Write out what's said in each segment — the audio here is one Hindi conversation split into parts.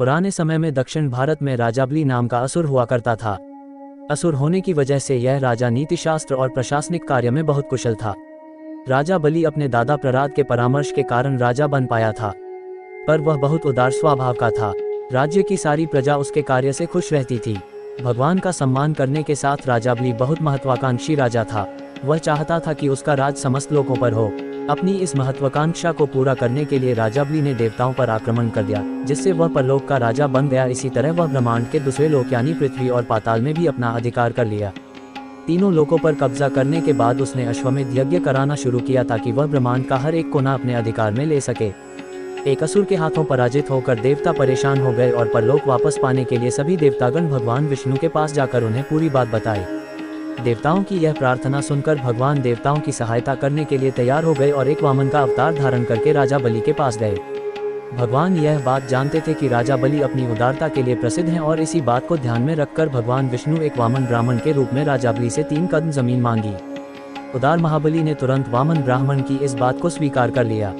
पुराने समय में दक्षिण भारत में राजा बलि नाम का असुर हुआ करता था। असुर होने की वजह से यह राजा नीतिशास्त्र और प्रशासनिक कार्य में बहुत कुशल था। राजा बलि अपने दादा प्रहलाद के परामर्श के कारण राजा बन पाया था, पर वह बहुत उदार स्वभाव का था। राज्य की सारी प्रजा उसके कार्य से खुश रहती थी। भगवान का सम्मान करने के साथ राजा बलि बहुत महत्वाकांक्षी राजा था। वह चाहता था कि उसका राज समस्त लोगों पर हो। अपनी इस महत्वाकांक्षा को पूरा करने के लिए राजा बलि ने देवताओं पर आक्रमण कर दिया, जिससे वह परलोक का राजा बन गया। इसी तरह वह ब्रह्मांड के दूसरे लोक यानी पृथ्वी और पाताल में भी अपना अधिकार कर लिया। तीनों लोकों पर कब्जा करने के बाद उसने अश्वमेध यज्ञ कराना शुरू किया ताकि वह ब्रह्मांड का हर एक कोना अपने अधिकार में ले सके। एक असुर के हाथों पराजित होकर देवता परेशान हो गए और परलोक वापस पाने के लिए सभी देवतागण भगवान विष्णु के पास जाकर उन्हें पूरी बात बताई। देवताओं की यह प्रार्थना सुनकर भगवान देवताओं की सहायता करने के लिए तैयार हो गए और एक वामन का अवतार धारण करके राजा बलि के पास गए। भगवान यह बात जानते थे कि राजा बलि अपनी उदारता के लिए प्रसिद्ध हैं और इसी बात को ध्यान में रखकर भगवान विष्णु एक वामन ब्राह्मण के रूप में राजा बलि से 3 कदम जमीन मांगी। उदार महाबली ने तुरंत वामन ब्राह्मण की इस बात को स्वीकार कर लिया।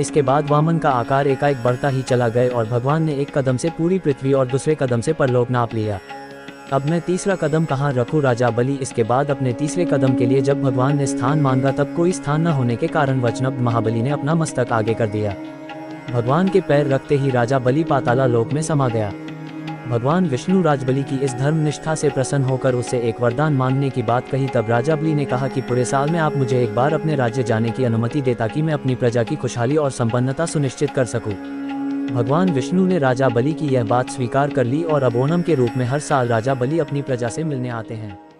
इसके बाद वामन का आकार एकाएक बढ़ता ही चला गया और भगवान ने 1 कदम से पूरी पृथ्वी और 2 कदम से परलोक नाप लिया। अब मैं 3रा कदम कहाँ रखूं? राजा बलि इसके बाद अपने 3रे कदम के लिए जब भगवान ने स्थान मांगा तब कोई स्थान न होने के कारण वचनब्ध महाबली ने अपना मस्तक आगे कर दिया। भगवान के पैर रखते ही राजा बलि पाताल लोक में समा गया। भगवान विष्णु राजा बलि की इस धर्मनिष्ठा से प्रसन्न होकर उसे एक वरदान मांगने की बात कही। तब राजा बलि ने कहा कि पूरे साल में आप मुझे एक बार अपने राज्य जाने की अनुमति दे ताकि मैं अपनी प्रजा की खुशहाली और संपन्नता सुनिश्चित कर सकूं। भगवान विष्णु ने राजा बलि की यह बात स्वीकार कर ली और अब ओणम के रूप में हर साल राजा बलि अपनी प्रजा से मिलने आते हैं।